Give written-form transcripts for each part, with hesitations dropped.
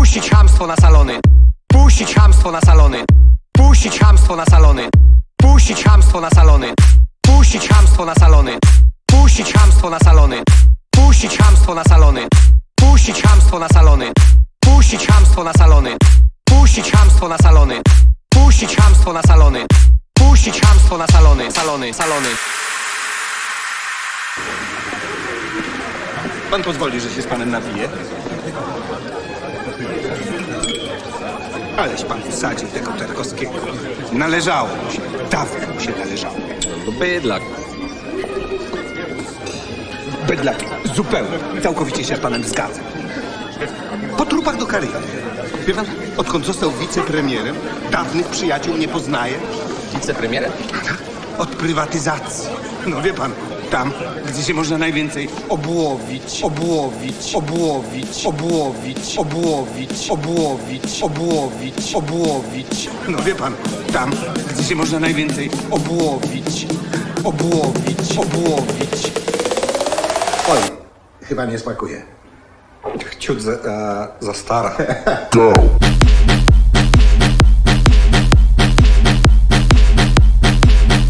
Puścić chamstwo na salony. Puścić chamstwo na salony. Puścić chamstwo na salony. Puścić chamstwo na salony. Puścić chamstwo na salony. Puścić chamstwo na salony. Puścić chamstwo na salony. Puścić chamstwo na salony. Puścić chamstwo na salony. Puścić chamstwo na salony. Puścić chamstwo na salony. Puścić chamstwo na salony. Salony, salony. Pan pozwoli, że się z panem napiję? Aleś pan wsadził tego Tarkowskiego. Należało mu się. Dawno mu się należało. No bydlak. Bydlak. Zupełnie. Całkowicie się z panem zgadzam. Po trupach do kariery. Wie pan, odkąd został wicepremierem, dawnych przyjaciół nie poznaje. Wicepremierem? Od prywatyzacji. No wie pan, tam, gdzie się można najwięcej obłowić, obłowić, obłowić, obłowić, obłowić, obłowić, obłowić, obłowić. No wie pan, tam, gdzie się można najwięcej obłowić, obłowić, obłowić. Oj, chyba nie smakuje. Ciut za stara. Go!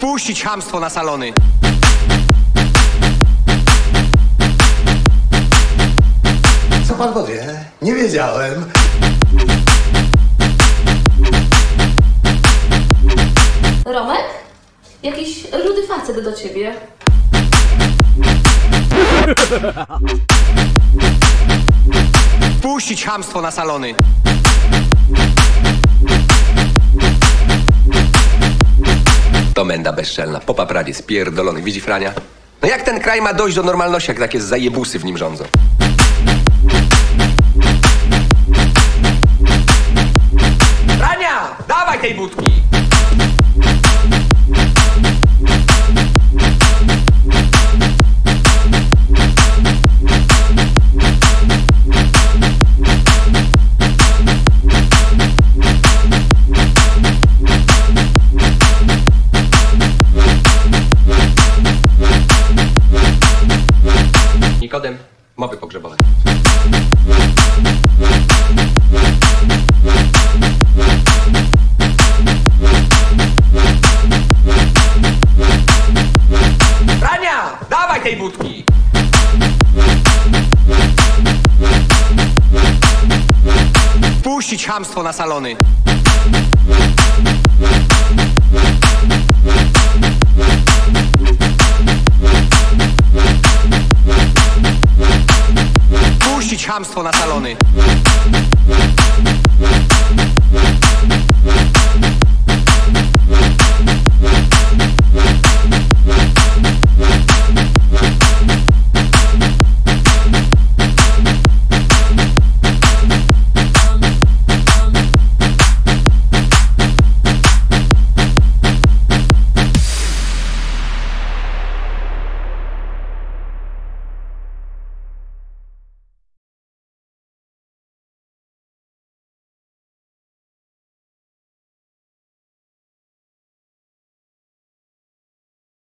Puścić chamstwo na salony. Co pan powie? Nie wiedziałem. Romek? Jakiś rudy facet do ciebie. Puścić chamstwo na salony. To menda bezczelna, popapranie spierdolony, widzi Frania? No jak ten kraj ma dojść do normalności, jak takie zajebusy w nim rządzą? Frania! Dawaj tej budki! Nikodem, mowy pogrzebowe. Frania! Dawaj tej budki! Puścić chamstwo na salony. Puścić chamstwo na salony.